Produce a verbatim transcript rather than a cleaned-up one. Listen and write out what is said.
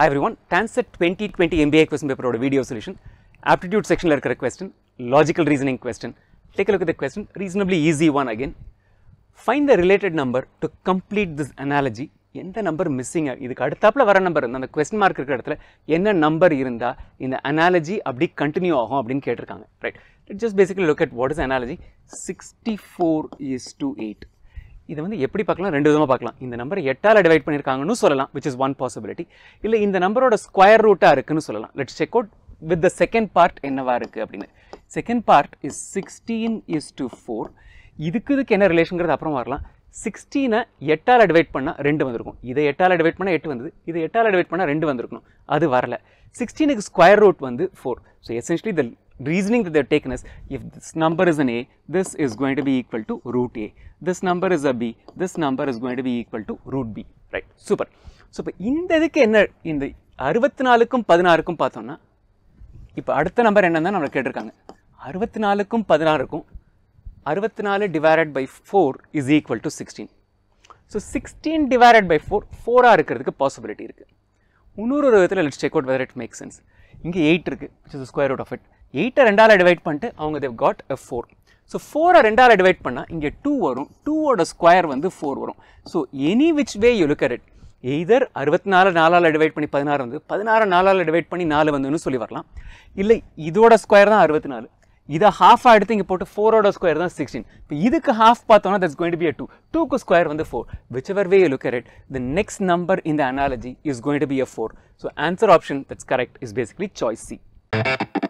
Hi everyone, TANCET twenty twenty M B A question paper oda video solution. Aptitude section la irukra question, logical reasoning question. Take a look at the question, reasonably easy one again. Find the related number to complete this analogy. Endha number missing ah idukku aduthappula vara number andha question mark irukra edathila enna number irundha indha analogy abdi continue agum appdin ketirukanga, right? Let's just basically look at what is analogy. sixty-four is to eight. இது வந்து எப்படி பார்க்கலாம், ரெண்டு விதமா பார்க்கலாம். இந்த number eight ஆல divide பண்ணிருக்காங்கன்னு சொல்லலாம், which is one possibility. இல்ல இந்த நம்பரோட ஸ்கொயர் ரூட்டா இருக்குன்னு சொல்லலாம். Let's check out with the second part என்னவா இருக்கு அப்படினு. Second part is sixteen is to four. இதுக்கு இதுக்கு என்ன ரிலேஷன்ங்கிறது அப்புறம் வரலாம். sixteen-ஐ eight ஆல டிவைட் பண்ணா two வந்திருக்கும். இத eight ஆல டிவைட் பண்ணா eight வந்தது. இத eight ஆல டிவைட் பண்ணா two வந்திருக்கும். அது வரல. sixteen-க்கு ஸ்கொயர் ரூட் வந்து four. So essentially the reasoning that they have taken is, if this number is an A, this is going to be equal to root A. This number is a B, this number is going to be equal to root B, right? Super. So, now, in this case, in the sixty-four-kum sixteen-kum paathona ipo adutha number enna nu namakku ketirukanga. sixty-four-kum sixteen-kum sixty-four divided by four is equal to sixteen. So, sixteen divided by four, four-a irukkiradhukku possibility irukku. Unnoru vidathila let's check out whether it makes sense. Inge eight irukku, which is the square root of it. eight-a two-ஆல divide பண்ணிட்டு அவங்க they have got a four. So four-a two-ஆல divide பண்ணா இங்க two வரும். two-ஓட square வந்து four வரும். So any which way you look at it, either sixty-four-a four-ஆல டிவைட் பண்ணி sixteen வந்து, sixteen-a four-ஆல டிவைட் பண்ணி four வந்துன்னு சொல்லி வரலாம். இல்ல இதோட ஸ்கொயர் தான் sixty-four. இத half-ஆ எடுத்து இங்க போட்டு four-ஓட ஸ்கொயர் தான் sixteen. இப்போ இதுக்கு half பார்த்தோம்னா that's going to be a two. two-க்கு ஸ்கொயர் வந்து four. Whichever way you look at it, the next number in the analogy is going to be a four. So answer option that's correct is basically choice C.